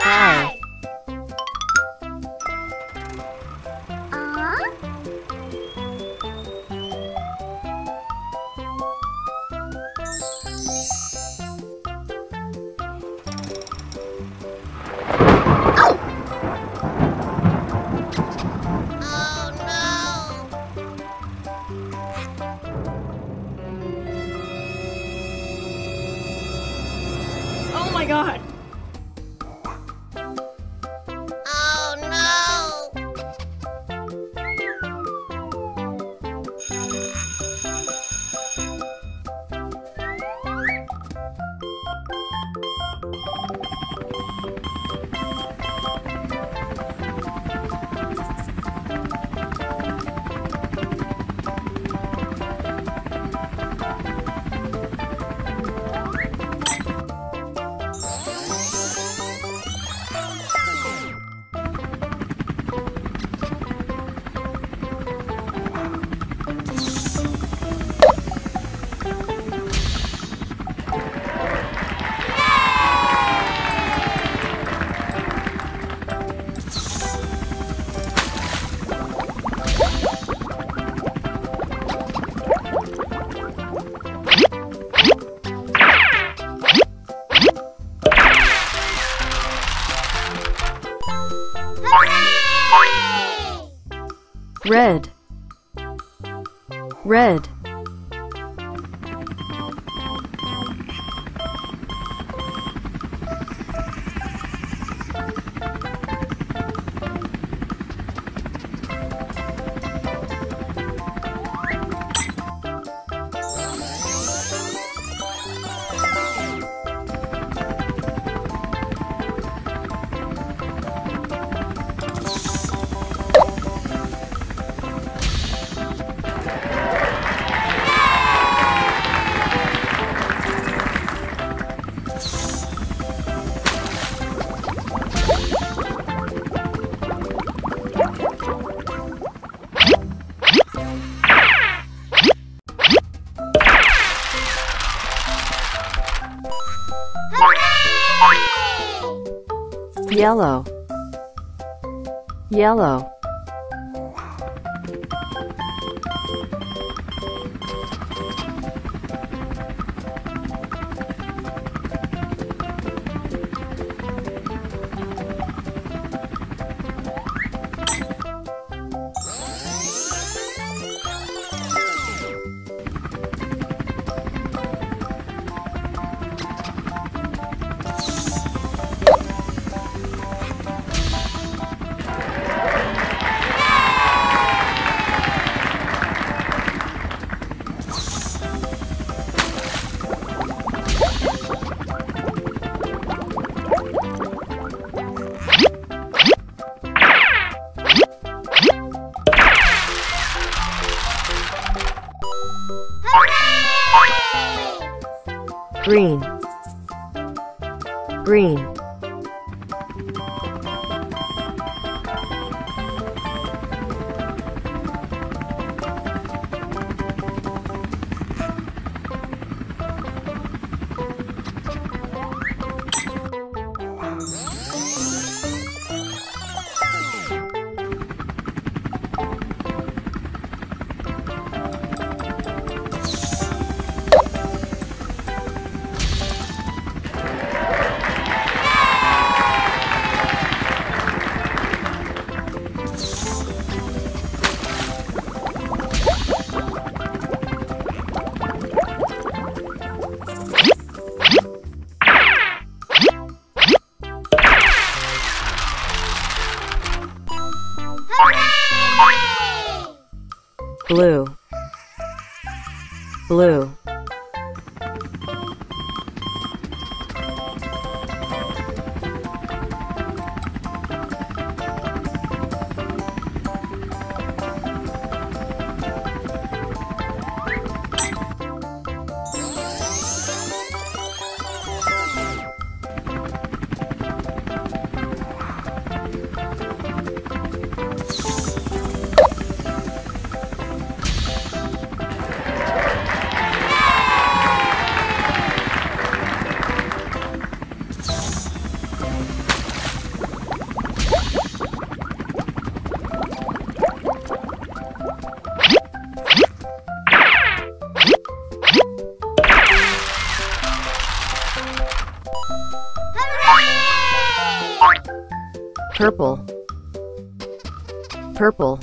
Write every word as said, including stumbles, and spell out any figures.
five. Red, red. Yellow, yellow. Green, green. Blue, blue. purple, purple.